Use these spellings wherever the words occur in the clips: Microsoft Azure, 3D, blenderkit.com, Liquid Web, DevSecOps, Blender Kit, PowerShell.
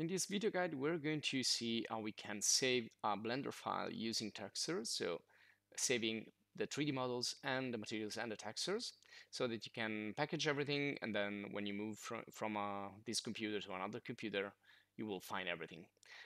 In this video guide, we're going to see how we can save a Blender file using textures, so saving the 3D models and the materials and the textures, so that you can package everything, and then when you move from this computer to another computer, you will find everything.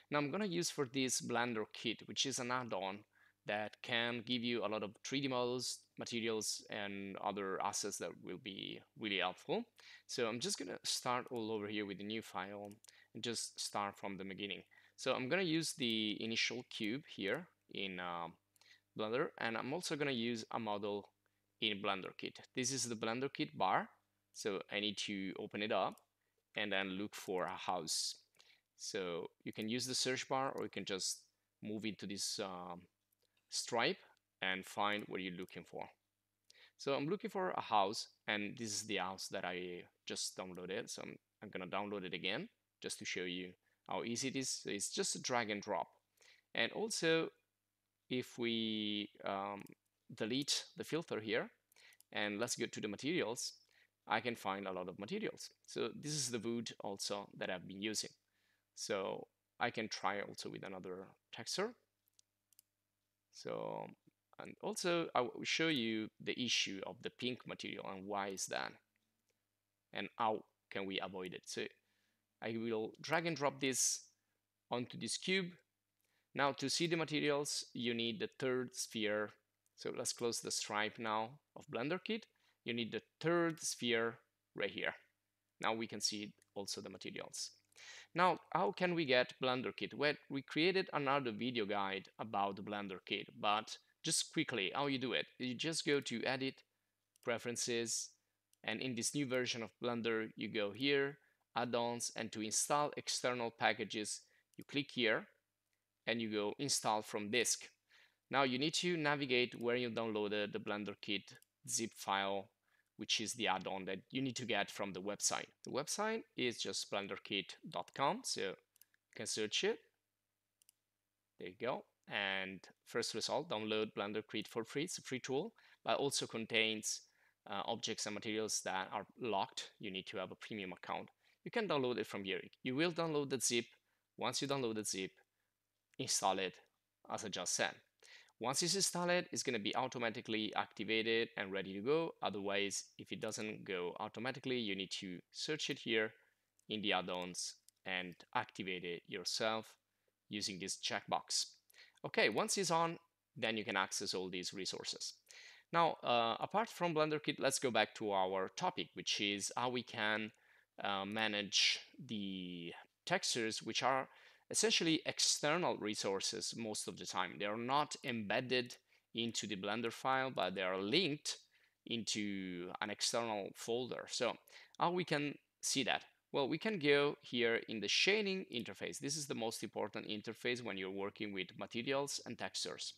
Now I'm gonna use for this Blender Kit, which is an add-on that can give you a lot of 3D models, materials, and other assets that will be really helpful. So I'm just gonna start all over here with a new file and just start from the beginning. So I'm gonna use the initial cube here in Blender, and I'm also gonna use a model in Blender Kit. This is the Blender Kit bar, so I need to open it up and then look for a house. So you can use the search bar, or you can just move into this stripe and find what you're looking for. So I'm looking for a house, and this is the house that I just downloaded, so I'm gonna download it again just to show you how easy it is. So it's just a drag and drop. And also, if we delete the filter here and let's go to the materials, I can find a lot of materials. So this is the wood also that I've been using. So I can try also with another texture. So, and also I will show you the issue of the pink material and why is that and how can we avoid it. So I will drag and drop this onto this cube. Now to see the materials, you need the third sphere. So let's close the stripe now of Blender Kit. You need the third sphere right here. Now we can see also the materials. Now, how can we get Blender Kit? Well, we created another video guide about Blender Kit, but just quickly, how you do it? You just go to Edit, Preferences, and in this new version of Blender, you go here, Add-ons, and to install external packages, you click here, and you go Install from Disk. Now, you need to navigate where you downloaded the Blender Kit zip file, which is the add-on that you need to get from the website. The website is just blenderkit.com, so you can search it. There you go. And first result, download Blender Kit for free. It's a free tool, but also contains objects and materials that are locked. You need to have a premium account. You can download it from here. You will download the zip. Once you download the zip, install it, as I just said. Once it's installed, it's going to be automatically activated and ready to go. Otherwise, if it doesn't go automatically, you need to search it here in the add-ons and activate it yourself using this checkbox. Okay, once it's on, then you can access all these resources. Now, apart from Blender Kit, let's go back to our topic, which is how we can manage the textures, which are essentially external resources most of the time. They are not embedded into the Blender file, but they are linked into an external folder. So how we can see that? Well, we can go here in the shading interface. This is the most important interface when you're working with materials and textures.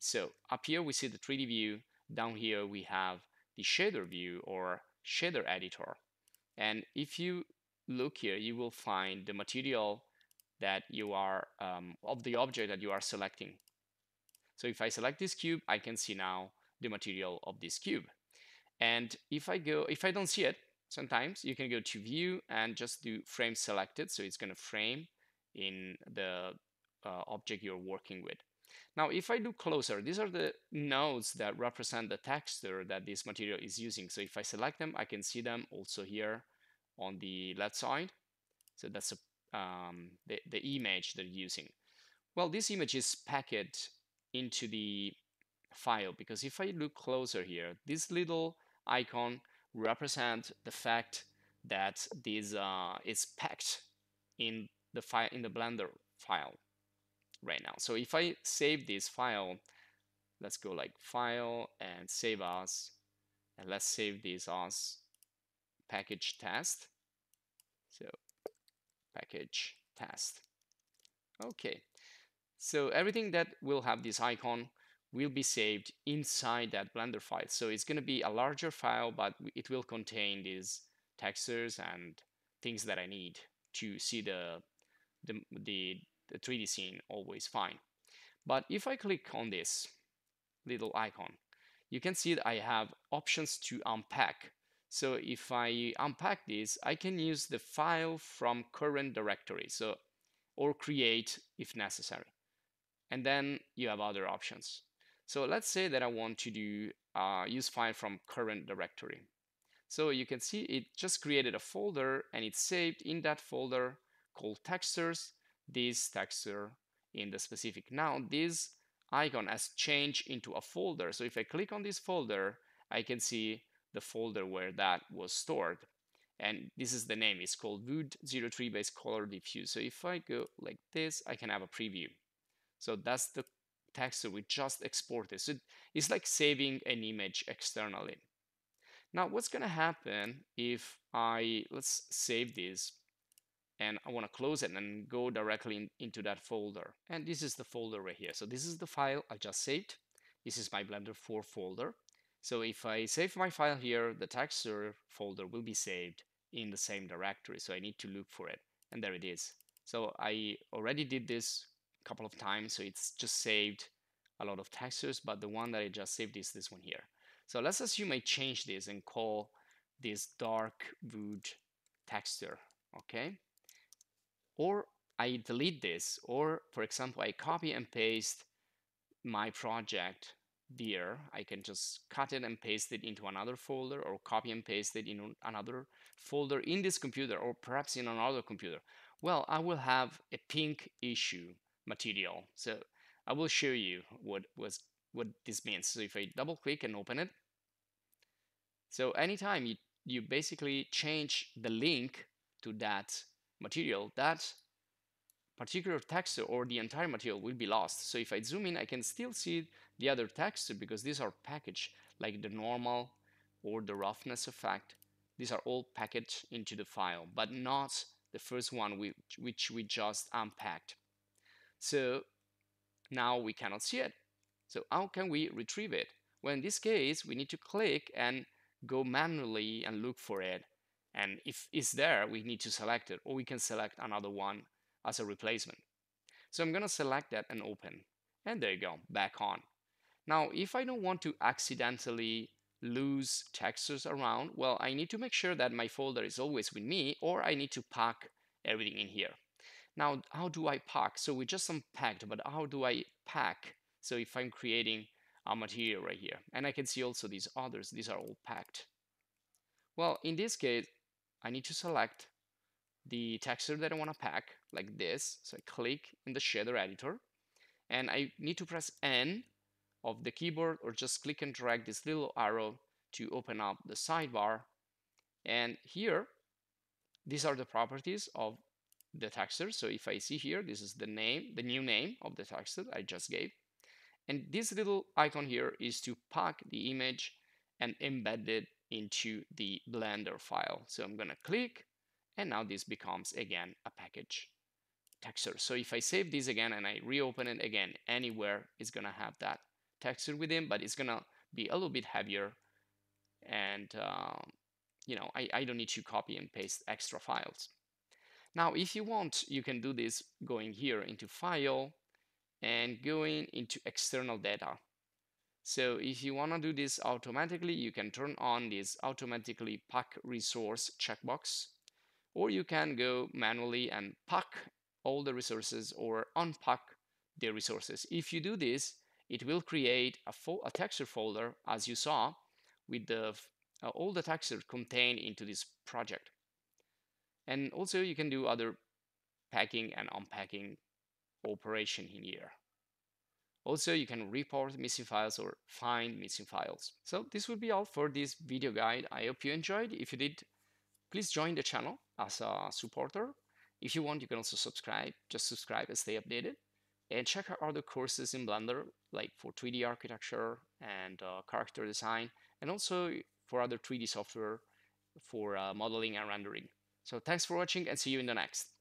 So up here we see the 3D view, down here we have the shader view or shader editor. And if you look here, you will find the material that you are of the object that you are selecting. So if I select this cube, I can see now the material of this cube. And if I don't see it, sometimes you can go to view and just do frame selected. So it's going to frame in the object you're working with. Now, if I look closer, these are the nodes that represent the texture that this material is using. So if I select them, I can see them also here on the left side. So that's the image they're using. Well, this image is packed into the file, because if I look closer here, this little icon represents the fact that this is packed in the file, in the Blender file right now. So if I save this file, let's go like File and Save As, and let's save this as package test. So package test. Okay, so everything that will have this icon will be saved inside that Blender file. So it's going to be a larger file, but it will contain these textures and things that I need to see the 3D scene always fine. But if I click on this little icon, you can see that I have options to unpack. So if I unpack this, I can use the file from current directory, so or create if necessary. And then you have other options. So let's say that I want to do use file from current directory. So you can see it just created a folder and it's saved in that folder called textures, this texture in the specific. Now this icon has changed into a folder. So if I click on this folder, I can see the folder where that was stored. And this is the name, it's called Wood03 base color diffuse. So if I go like this, I can have a preview. So that's the texture we just exported. So it's like saving an image externally. Now what's gonna happen if I, let's save this and I wanna close it and go directly into that folder. And this is the folder right here. So this is the file I just saved. This is my Blender 4 folder. So if I save my file here, the texture folder will be saved in the same directory. So I need to look for it. And there it is. So I already did this a couple of times. So it's just saved a lot of textures, but the one that I just saved is this one here. So let's assume I change this and call this dark wood texture, okay? Or I delete this, or for example, I copy and paste my project there. I can just cut it and paste it into another folder, or copy and paste it in another folder in this computer, or perhaps in another computer. Well, I will have a pink issue material. So I will show you what this means. So if I double click and open it, so anytime you basically change the link to that material, that particular texture or the entire material will be lost. So if I zoom in, I can still see the other texture because these are packaged, like the normal or the roughness effect. These are all packaged into the file, but not the first one which we just unpacked. So now we cannot see it. So how can we retrieve it? Well, in this case, we need to click and go manually and look for it. And if it's there, we need to select it, or we can select another one as a replacement. So I'm gonna select that and open. And there you go, back on. Now, if I don't want to accidentally lose textures around, well, I need to make sure that my folder is always with me, or I need to pack everything in here. Now, how do I pack? So we just unpacked, but how do I pack? So if I'm creating a material right here, and I can see also these others, these are all packed. Well, in this case, I need to select the texture that I want to pack, like this. So I click in the shader editor, and I need to press N of the keyboard, or just click and drag this little arrow to open up the sidebar. And here, these are the properties of the texture. So if I see here, this is the name, the new name of the texture I just gave. And this little icon here is to pack the image and embed it into the Blender file. So I'm gonna click, and now this becomes again a package texture. So if I save this again and I reopen it again, anywhere is gonna have that texture within, but it's gonna be a little bit heavier. And you know, I don't need to copy and paste extra files. Now, if you want, you can do this going here into File, and going into external data. So if you want to do this automatically, you can turn on this automatically pack resource checkbox, or you can go manually and pack all the resources or unpack the resources. If you do this, it will create a texture folder, as you saw, with the all the textures contained into this project. And also you can do other packing and unpacking operation in here. Also, you can report missing files or find missing files. So this would be all for this video guide. I hope you enjoyed. If you did, please join the channel as a supporter. If you want, you can also subscribe. Just subscribe and stay updated. And check out other courses in Blender, like for 3D architecture and character design, and also for other 3D software for modeling and rendering. So thanks for watching, and see you in the next.